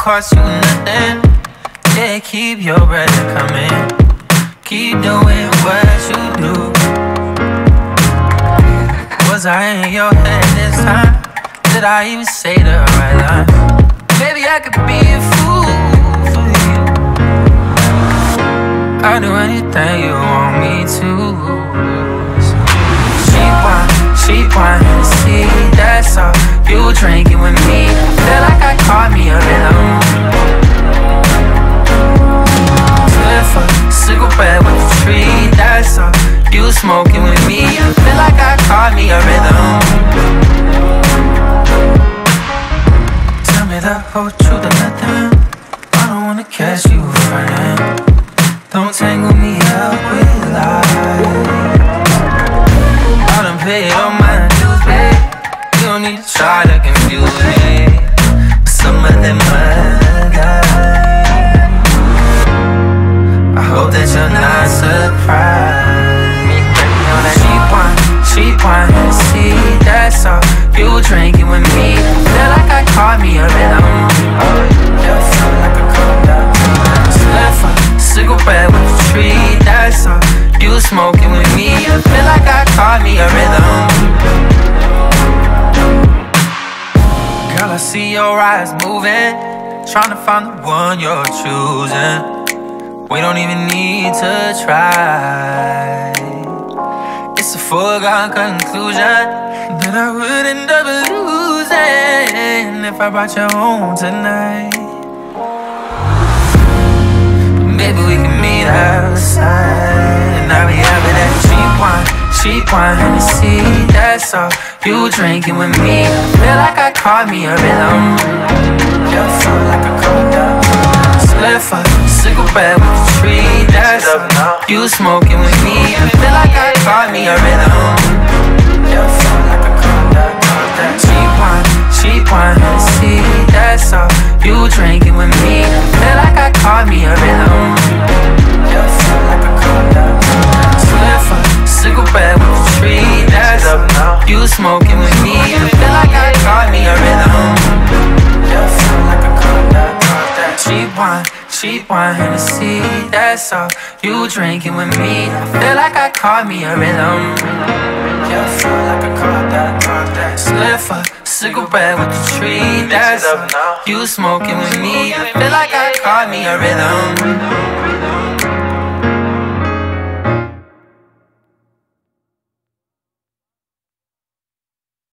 cost you nothing. Yeah, keep your breath coming. Keep doing what you do. Was I in your head this time? Did I even say the right line? Maybe I could be a fool for you. I'd do anything you want me to. So she want to see, that's all. You drinking with me, feel like I caught me up and alone. Swiffer, cigarette bread with the tree, that's all. You smoking with me, feel like I caught me up and alone. Tell me the whole truth and nothing. I don't wanna catch you running. Don't tangle me up with lies. I done paid all my dues, babe. You don't need to try to confuse me. Some of them might die. I hope that you're not surprised. Cheap wine, see, that's all. You drinking with me, feel like I caught me up and alone. Feel like I caught me up and alone. Slipper, cigarette with the tree, that's all. You smoking with me, feel like I caught me up and alone. Girl, I see your eyes moving, trying to find the one you're choosing. We don't even need to try. It's a foregone conclusion that I would end up losing if I brought you home tonight. Maybe we can meet outside, and I'll be having that cheap wine, Hennessy, that's all. You drinking with me, feel like I caught me up and alone. Yeah, feel like I caught up. Slipper, cigarette with the tree, that's all. You smoking with me, feel like I caught me up and alone. Yeah, feel like I caught up. Cheap wine, Hennessy, that's all. You drinking with me, feel like I caught me up and alone. Yeah, feel like I caught up. Slipper, cigarette with the tree, that's all. You smoking with me, feel like I caught me a rhythm. Yeah, feel like I caught that. Cheap wine, Hennessy, that's all. You drinking with me, feel like I caught me a rhythm. Yeah, feel like I caught that. Slipper, cigarette with the tree, that's all. You smoking with me, feel like I caught me a rhythm.